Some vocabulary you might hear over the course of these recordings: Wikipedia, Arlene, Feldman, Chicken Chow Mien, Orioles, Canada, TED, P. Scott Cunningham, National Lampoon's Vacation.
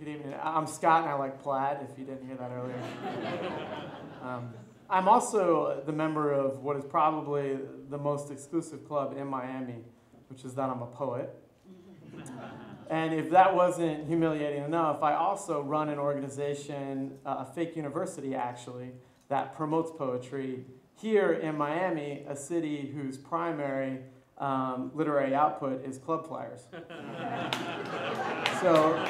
Good evening. I'm Scott, and I like plaid, if you didn't hear that earlier. I'm also the member of what is probably the most exclusive club in Miami, which is that I'm a poet. And if that wasn't humiliating enough, I also run an organization, a fake university actually, that promotes poetry here in Miami, a city whose primary literary output is club flyers. So,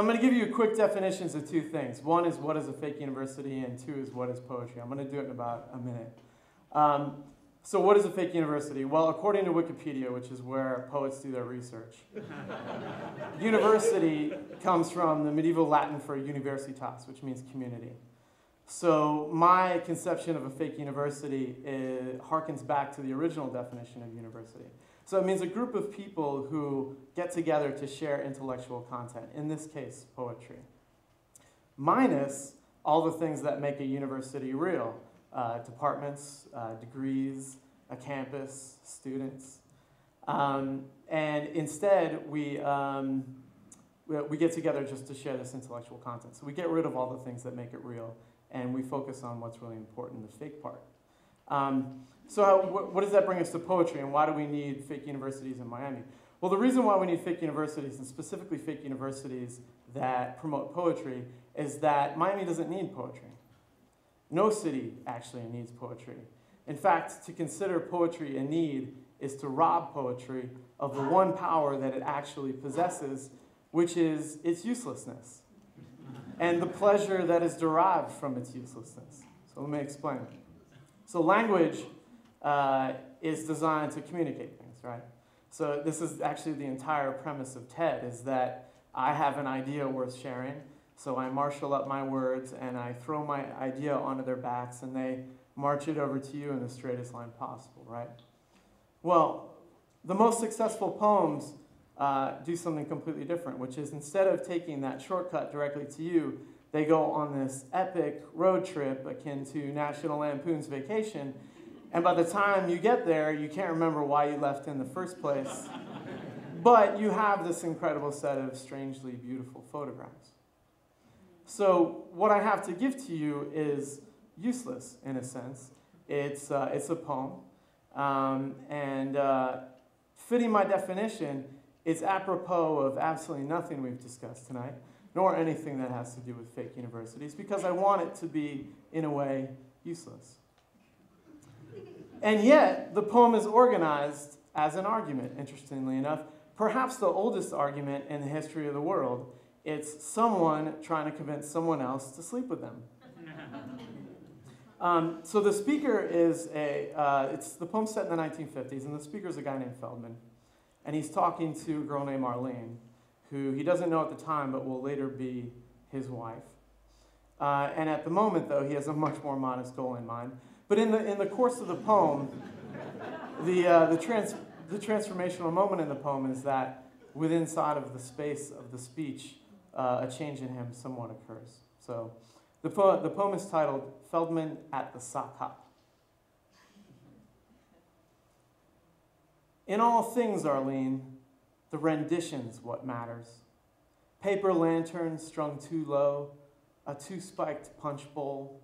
I'm going to give you quick definitions of two things. One is what is a fake university, and two is what is poetry. I'm going to do it in about a minute. So what is a fake university? Well, according to Wikipedia, which is where poets do their research, university comes from the medieval Latin for universitas, which means community. So my conception of a fake university harkens back to the original definition of university. So it means a group of people who get together to share intellectual content, in this case, poetry, minus all the things that make a university real. Departments, degrees, a campus, students. And instead, we get together just to share this intellectual content. So we get rid of all the things that make it real, and we focus on what's really important, the fake part. So what does that bring us to poetry, and why do we need fake universities in Miami? Well, the reason why we need fake universities, and specifically fake universities that promote poetry, is that Miami doesn't need poetry. No city actually needs poetry. In fact, to consider poetry a need is to rob poetry of the one power that it actually possesses, which is its uselessness, and the pleasure that is derived from its uselessness. So let me explain. So language is designed to communicate things, right? So this is actually the entire premise of TED, is that I have an idea worth sharing, so I marshal up my words, and I throw my idea onto their backs, and they march it over to you in the straightest line possible, right? Well, the most successful poems do something completely different, which is instead of taking that shortcut directly to you, they go on this epic road trip akin to National Lampoon's Vacation, and by the time you get there, you can't remember why you left in the first place, but you have this incredible set of strangely beautiful photographs. So what I have to give to you is useless, in a sense. It's a poem. Fitting my definition, it's apropos of absolutely nothing we've discussed tonight, nor anything that has to do with fake universities, because I want it to be, in a way, useless. And yet, the poem is organized as an argument, interestingly enough, perhaps the oldest argument in the history of the world. It's someone trying to convince someone else to sleep with them. So the speaker is the poem's set in the 1950s, and the speaker's a guy named Feldman. And he's talking to a girl named Arlene, who he doesn't know at the time, but will later be his wife. And at the moment, though, he has a much more modest goal in mind. But in the course of the poem, the transformational moment in the poem is that within inside of the space of the speech, a change in him somewhat occurs. So the poem is titled Feldman at the Sock Hop. In all things, Arlene, the rendition's what matters. Paper lanterns strung too low, a two-spiked punch bowl,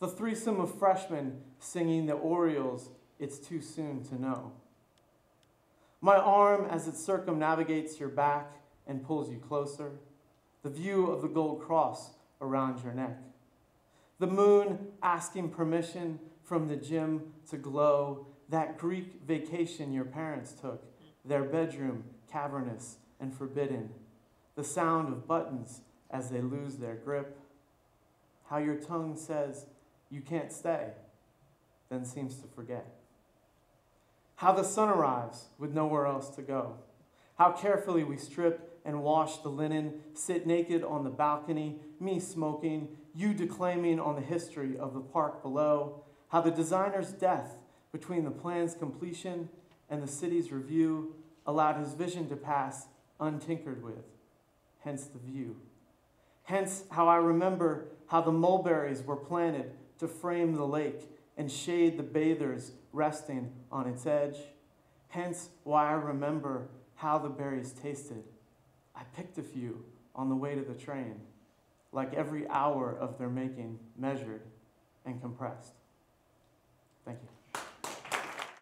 the threesome of freshmen singing the Orioles, it's too soon to know. My arm as it circumnavigates your back and pulls you closer, the view of the gold cross around your neck, the moon asking permission from the gym to glow, that Greek vacation your parents took, their bedroom cavernous and forbidden, the sound of buttons as they lose their grip, how your tongue says you can't stay, then seems to forget. How the sun arrives with nowhere else to go. How carefully we strip and wash the linen, sit naked on the balcony, me smoking, you declaiming on the history of the park below. How the designer's death between the plan's completion and the city's review allowed his vision to pass untinkered with, hence the view. Hence how I remember how the mulberries were planted to frame the lake and shade the bathers resting on its edge. hence why I remember how the berries tasted. I picked a few on the way to the train, like every hour of their making measured and compressed. Thank you.